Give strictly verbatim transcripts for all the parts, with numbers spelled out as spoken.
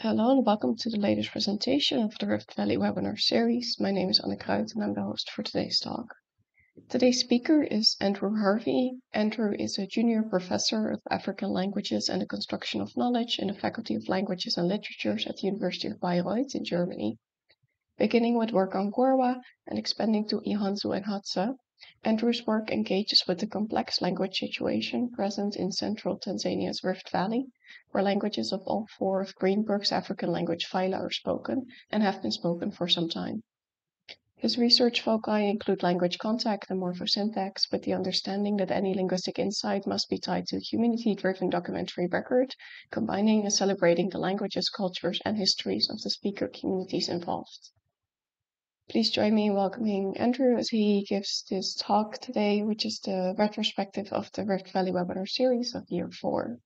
Hello and welcome to the latest presentation of the Rift Valley Webinar Series. My name is Anna Coyte and I'm the host for today's talk. Today's speaker is Andrew Harvey. Andrew is a junior professor of African languages and the construction of knowledge in the Faculty of Languages and Literatures at the University of Bayreuth in Germany. Beginning with work on GORWA and expanding to Ihanzu and Hadza, Andrew's work engages with the complex language situation present in central Tanzania's Rift Valley, where languages of all four of Greenberg's African language phyla are spoken and have been spoken for some time. His research foci include language contact and morphosyntax, with the understanding that any linguistic insight must be tied to a community-driven documentary record, combining and celebrating the languages, cultures, and histories of the speaker communities involved. Please join me in welcoming Andrew as he gives this talk today, which is the retrospective of the Rift Valley Webinar Series of Year four.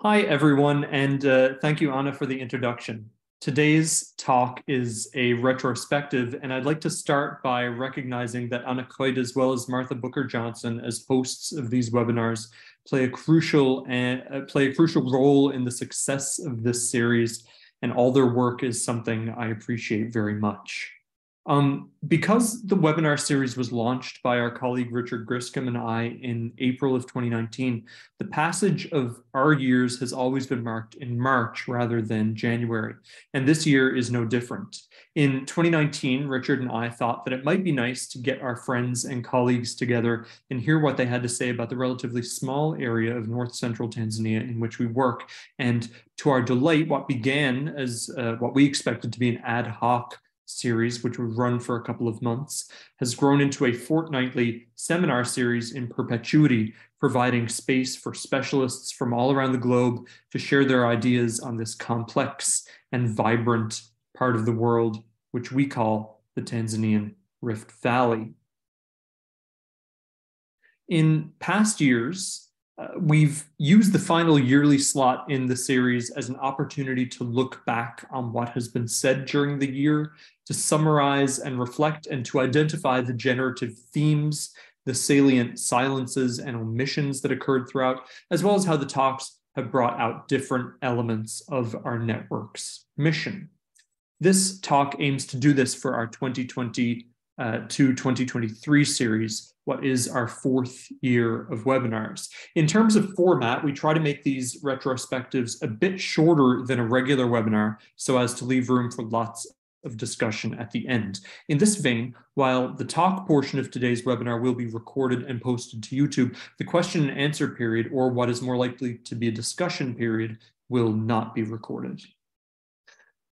Hi, everyone, and uh, thank you, Anna, for the introduction. Today's talk is a retrospective, and I'd like to start by recognizing that Anna Coyte, as well as Martha Booker Johnson, as hosts of these webinars, play a crucial, uh, play a crucial role in the success of this series, and all their work is something I appreciate very much. Um, because the webinar series was launched by our colleague Richard Griscom and I in April of twenty nineteen, the passage of our years has always been marked in March rather than January, and this year is no different. In twenty nineteen, Richard and I thought that it might be nice to get our friends and colleagues together and hear what they had to say about the relatively small area of north central Tanzania in which we work, and to our delight, what began as uh, what we expected to be an ad hoc series, which would run for a couple of months, has grown into a fortnightly seminar series in perpetuity, providing space for specialists from all around the globe to share their ideas on this complex and vibrant part of the world, which we call the Tanzanian Rift Valley. In past years, Uh, we've used the final yearly slot in the series as an opportunity to look back on what has been said during the year, to summarize and reflect, and to identify the generative themes, the salient silences and omissions that occurred throughout, as well as how the talks have brought out different elements of our network's mission. This talk aims to do this for our twenty twenty uh, to twenty twenty-three series, what is our fourth year of webinars. In terms of format, we try to make these retrospectives a bit shorter than a regular webinar so as to leave room for lots of discussion at the end. In this vein, while the talk portion of today's webinar will be recorded and posted to YouTube, the question and answer period, or what is more likely to be a discussion period, will not be recorded.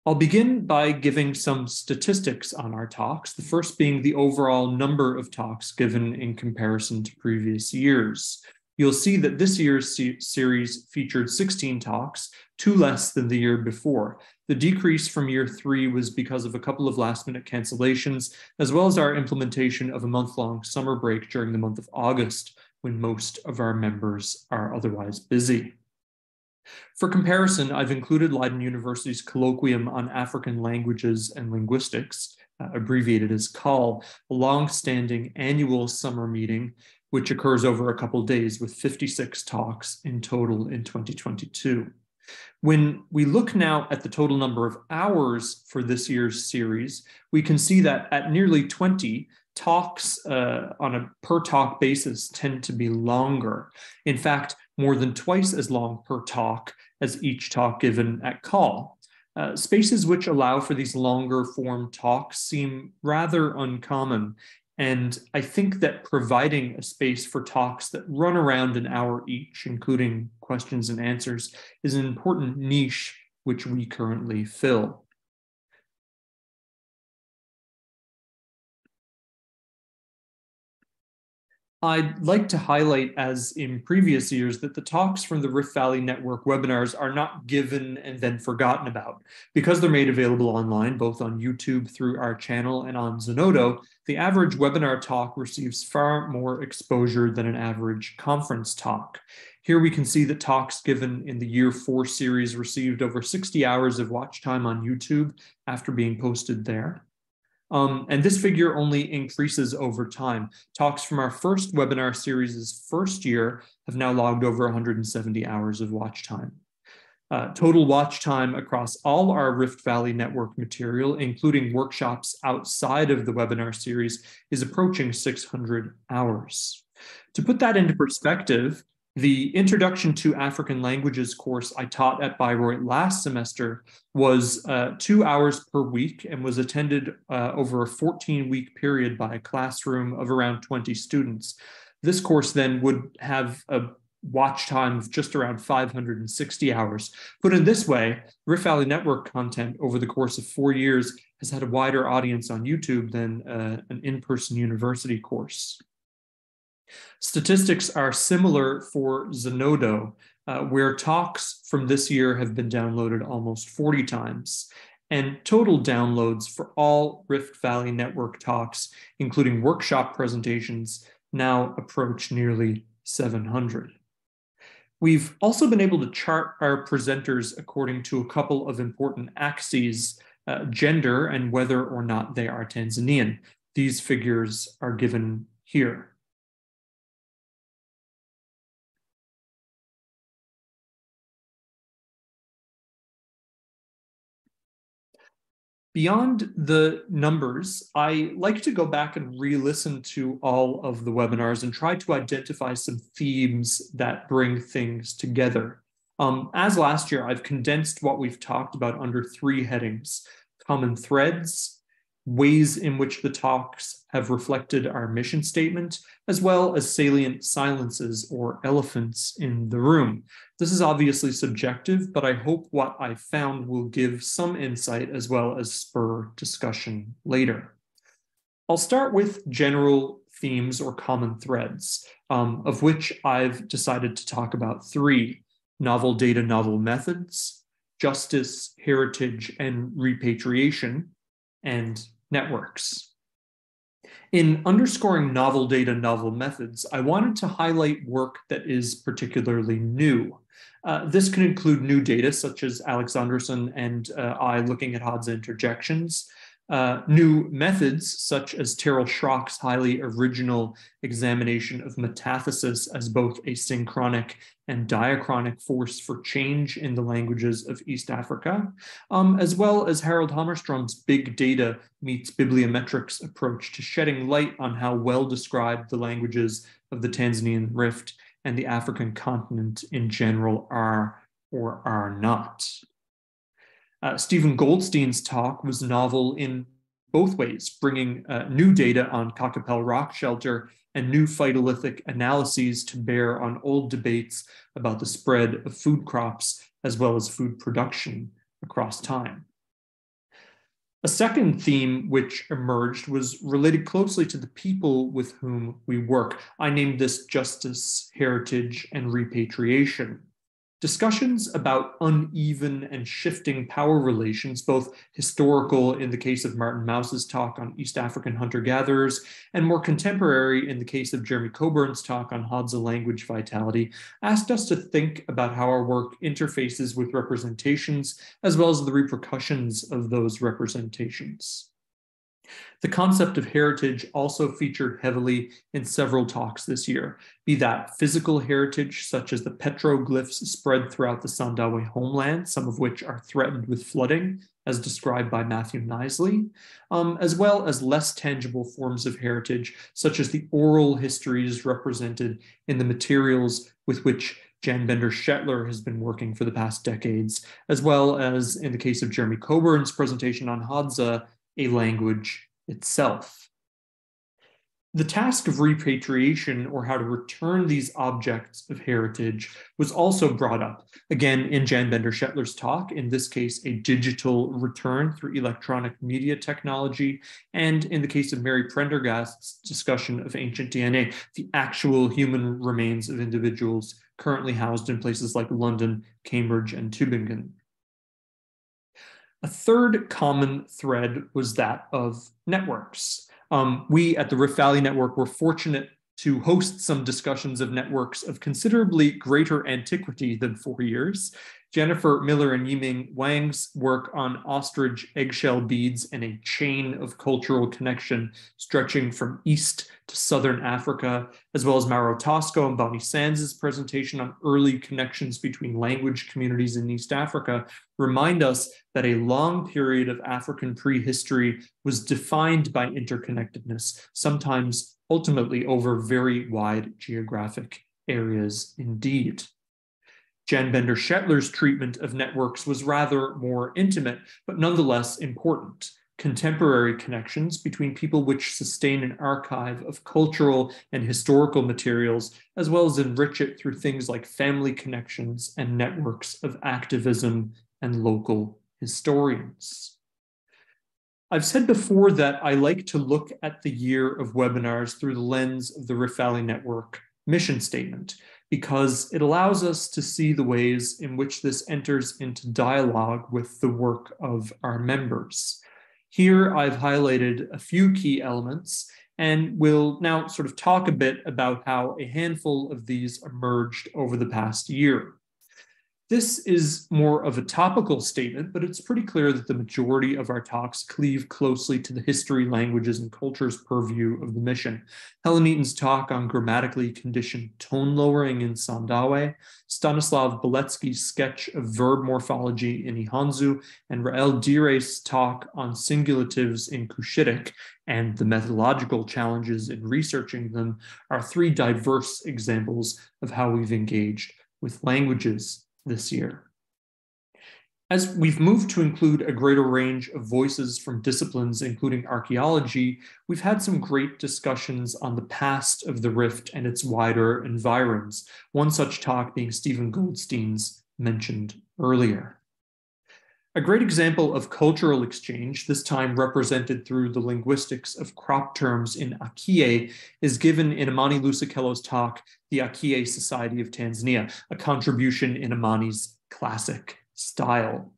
I'll begin by giving some statistics on our talks, the first being the overall number of talks given in comparison to previous years. You'll see that this year's series featured sixteen talks, two less than the year before. The decrease from year three was because of a couple of last-minute cancellations, as well as our implementation of a month-long summer break during the month of August, when most of our members are otherwise busy. For comparison, I've included Leiden University's Colloquium on African Languages and Linguistics, uh, abbreviated as CAL, a long-standing annual summer meeting, which occurs over a couple days with fifty-six talks in total in twenty twenty-two. When we look now at the total number of hours for this year's series, we can see that at nearly twenty, talks uh, on a per-talk basis tend to be longer. In fact, more than twice as long per talk as each talk given at CAL. Uh, spaces which allow for these longer form talks seem rather uncommon, and I think that providing a space for talks that run around an hour each, including questions and answers, is an important niche which we currently fill. I'd like to highlight, as in previous years, that the talks from the Rift Valley Network webinars are not given and then forgotten about. Because they're made available online, both on YouTube through our channel and on Zenodo, the average webinar talk receives far more exposure than an average conference talk. Here we can see that talks given in the Year four series received over sixty hours of watch time on YouTube after being posted there. Um, and this figure only increases over time. Talks from our first webinar series' first year have now logged over one hundred seventy hours of watch time. Uh, total watch time across all our Rift Valley Network material, including workshops outside of the webinar series, is approaching six hundred hours. To put that into perspective, the Introduction to African Languages course I taught at Bayreuth last semester was uh, two hours per week and was attended uh, over a fourteen week period by a classroom of around twenty students. This course then would have a watch time of just around five hundred sixty hours. Put in this way, Rift Valley Network content over the course of four years has had a wider audience on YouTube than uh, an in-person university course. Statistics are similar for Zenodo, uh, where talks from this year have been downloaded almost forty times. And total downloads for all Rift Valley Network talks, including workshop presentations, now approach nearly seven hundred. We've also been able to chart our presenters according to a couple of important axes, uh, gender and whether or not they are Tanzanian. These figures are given here. Beyond the numbers, I like to go back and re-listen to all of the webinars and try to identify some themes that bring things together. Um, as last year, I've condensed what we've talked about under three headings: common threads, ways in which the talks have reflected our mission statement, as well as salient silences or elephants in the room. This is obviously subjective, but I hope what I found will give some insight as well as spur discussion later. I'll start with general themes or common threads, um, of which I've decided to talk about three: novel data, novel methods, justice, heritage, and repatriation, and networks. In underscoring novel data, novel methods, I wanted to highlight work that is particularly new. Uh, this can include new data, such as Alex Anderson and uh, I looking at Hadza interjections, uh, new methods, such as Terrell Schrock's highly original examination of metathesis as both a synchronic and diachronic force for change in the languages of East Africa, um, as well as Harold Hammerstrom's big data meets bibliometrics approach to shedding light on how well described the languages of the Tanzanian Rift and the African continent in general are or are not. Uh, Stephen Goldstein's talk was novel in both ways, bringing uh, new data on cockapel rock shelter and new phytolithic analyses to bear on old debates about the spread of food crops as well as food production across time. A second theme which emerged was related closely to the people with whom we work. I named this justice, heritage, and repatriation. Discussions about uneven and shifting power relations, both historical in the case of Martin Mouse's talk on East African hunter-gatherers, and more contemporary in the case of Jeremy Coburn's talk on Hadza language vitality, asked us to think about how our work interfaces with representations, as well as the repercussions of those representations. The concept of heritage also featured heavily in several talks this year, be that physical heritage, such as the petroglyphs spread throughout the Sandawe homeland, some of which are threatened with flooding, as described by Matthew Knisley, um, as well as less tangible forms of heritage, such as the oral histories represented in the materials with which Jan Bender Shetler has been working for the past decades, as well as, in the case of Jeremy Coburn's presentation on Hadza, a language itself. The task of repatriation, or how to return these objects of heritage, was also brought up, again in Jan Bender Shetler's talk, in this case a digital return through electronic media technology, and in the case of Mary Prendergast's discussion of ancient D N A, the actual human remains of individuals currently housed in places like London, Cambridge, and Tübingen. A third common thread was that of networks. Um, we at the Rift Valley Network were fortunate to host some discussions of networks of considerably greater antiquity than four years. Jennifer Miller and Yiming Wang's work on ostrich eggshell beads and a chain of cultural connection stretching from East to Southern Africa, as well as Mauro Tosco and Bonnie Sands' presentation on early connections between language communities in East Africa, remind us that a long period of African prehistory was defined by interconnectedness, sometimes ultimately over very wide geographic areas indeed. Jan Bender Shetler's treatment of networks was rather more intimate, but nonetheless important. Contemporary connections between people which sustain an archive of cultural and historical materials, as well as enrich it through things like family connections and networks of activism and local historians. I've said before that I like to look at the year of webinars through the lens of the Rift Valley Network mission statement, because it allows us to see the ways in which this enters into dialogue with the work of our members. Here I've highlighted a few key elements, and we'll now sort of talk a bit about how a handful of these emerged over the past year. This is more of a topical statement, but it's pretty clear that the majority of our talks cleave closely to the history, languages, and cultures purview of the mission. Helen Eaton's talk on grammatically conditioned tone lowering in Sandawe, Stanislav Beletsky's sketch of verb morphology in Ihanzu, and Rael Dire's talk on singulatives in Cushitic and the methodological challenges in researching them are three diverse examples of how we've engaged with languages this year. As we've moved to include a greater range of voices from disciplines, including archaeology, we've had some great discussions on the past of the Rift and its wider environs, one such talk being Stephen Goldstein's mentioned earlier. A great example of cultural exchange, this time represented through the linguistics of crop terms in Akie, is given in Amani Lusakelo's talk, The Akie Society of Tanzania, a contribution in Amani's classic style.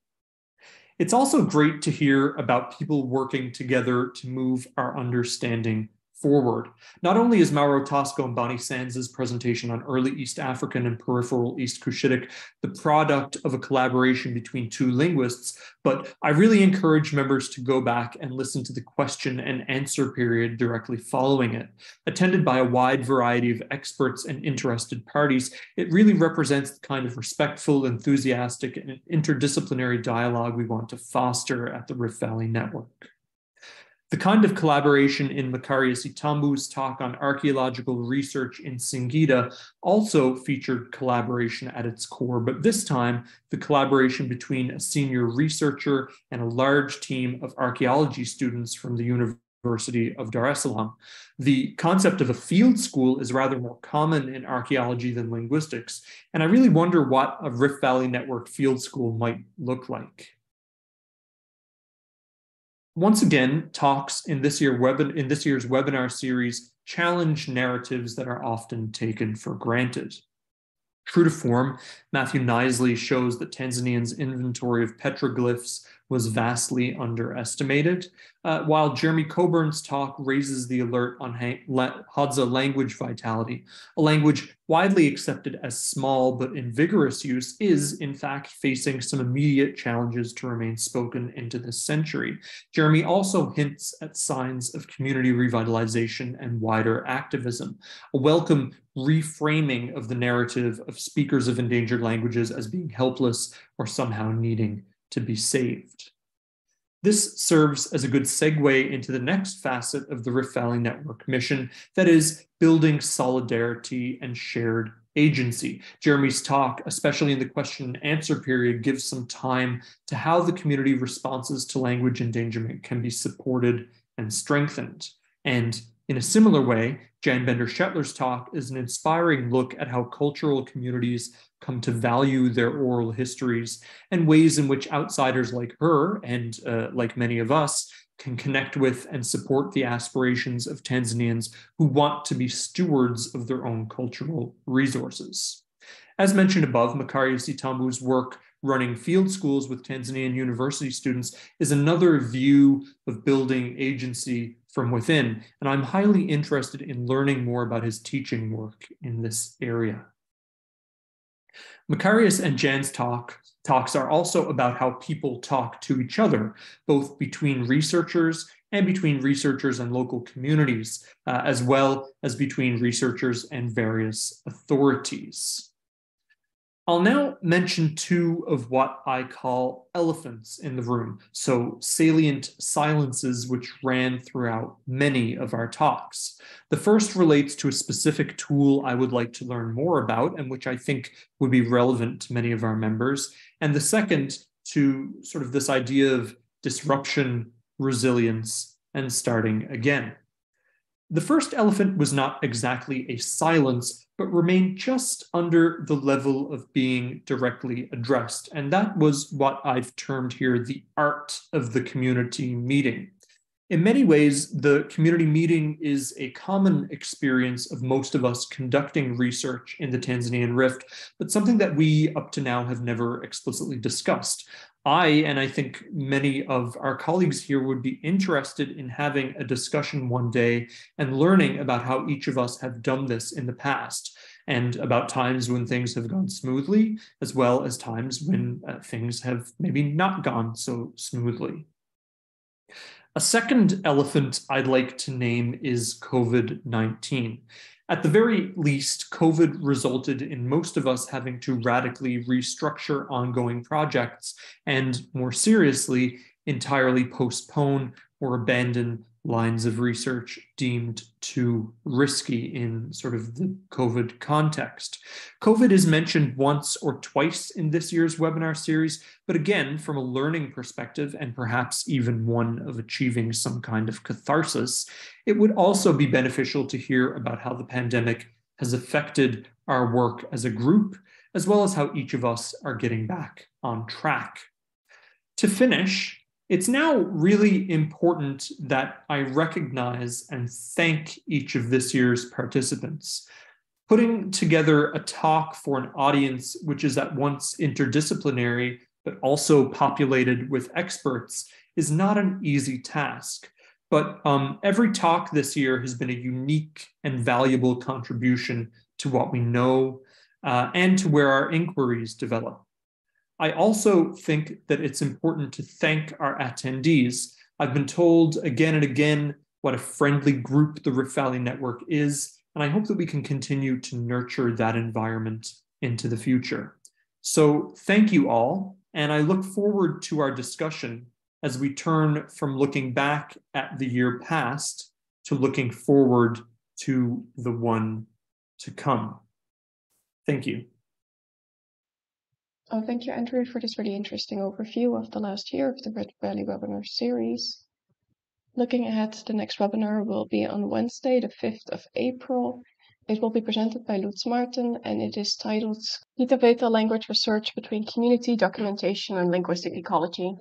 It's also great to hear about people working together to move our understanding forward. Not only is Mauro Tosco and Bonnie Sands' presentation on early East African and peripheral East Cushitic the product of a collaboration between two linguists, but I really encourage members to go back and listen to the question and answer period directly following it. Attended by a wide variety of experts and interested parties, it really represents the kind of respectful, enthusiastic, and interdisciplinary dialogue we want to foster at the Rift Valley Network. The kind of collaboration in Makarius Itambu's talk on archaeological research in Singida also featured collaboration at its core, but this time the collaboration between a senior researcher and a large team of archaeology students from the University of Dar es Salaam. The concept of a field school is rather more common in archaeology than linguistics, and I really wonder what a Rift Valley Network field school might look like. Once again, talks in this, year web, in this year's webinar series challenge narratives that are often taken for granted. True to form, Matthew Knisley shows that Tanzanians' inventory of petroglyphs was vastly underestimated, uh, while Jeremy Coburn's talk raises the alert on Hadza language vitality. A language widely accepted as small but in vigorous use is, in fact, facing some immediate challenges to remain spoken into this century. Jeremy also hints at signs of community revitalization and wider activism, a welcome reframing of the narrative of speakers of endangered languages as being helpless or somehow needing to be saved. This serves as a good segue into the next facet of the Rift Valley Network mission, that is, building solidarity and shared agency. Jeremy's talk, especially in the question and answer period, gives some time to how the community responses to language endangerment can be supported and strengthened. And in a similar way, Jan Bender Shetler's talk is an inspiring look at how cultural communities come to value their oral histories and ways in which outsiders like her and uh, like many of us can connect with and support the aspirations of Tanzanians who want to be stewards of their own cultural resources. As mentioned above, Makarius Itambu's work running field schools with Tanzanian university students is another view of building agency from within, and I'm highly interested in learning more about his teaching work in this area. Makarius and Jan's talk, talks are also about how people talk to each other, both between researchers and between researchers and local communities, uh, as well as between researchers and various authorities. I'll now mention two of what I call elephants in the room, so salient silences which ran throughout many of our talks. The first relates to a specific tool I would like to learn more about and which I think would be relevant to many of our members, and the second to sort of this idea of disruption, resilience, and starting again. The first elephant was not exactly a silence, but remained just under the level of being directly addressed. And that was what I've termed here the art of the community meeting. In many ways, the community meeting is a common experience of most of us conducting research in the Tanzanian Rift, but something that we up to now have never explicitly discussed. I, and I think many of our colleagues here, would be interested in having a discussion one day and learning about how each of us have done this in the past, and about times when things have gone smoothly, as well as times when uh, things have maybe not gone so smoothly. A second elephant I'd like to name is COVID nineteen. At the very least, COVID resulted in most of us having to radically restructure ongoing projects and, more seriously, entirely postpone or abandon lines of research deemed too risky in sort of the COVID context. COVID is mentioned once or twice in this year's webinar series, but again, from a learning perspective, and perhaps even one of achieving some kind of catharsis, it would also be beneficial to hear about how the pandemic has affected our work as a group, as well as how each of us are getting back on track. To finish, it's now really important that I recognize and thank each of this year's participants. Putting together a talk for an audience which is at once interdisciplinary but also populated with experts is not an easy task. But um, every talk this year has been a unique and valuable contribution to what we know uh, and to where our inquiries develop. I also think that it's important to thank our attendees. I've been told again and again what a friendly group the Rift Valley Network is, and I hope that we can continue to nurture that environment into the future. So thank you all, and I look forward to our discussion as we turn from looking back at the year past to looking forward to the one to come. Thank you. Oh, thank you, Andrew, for this really interesting overview of the last year of the Rift Valley webinar series. Looking ahead, the next webinar will be on Wednesday, the fifth of April. It will be presented by Lutz Martin, and it is titled Gita Beta Language Research Between Community Documentation and Linguistic Ecology.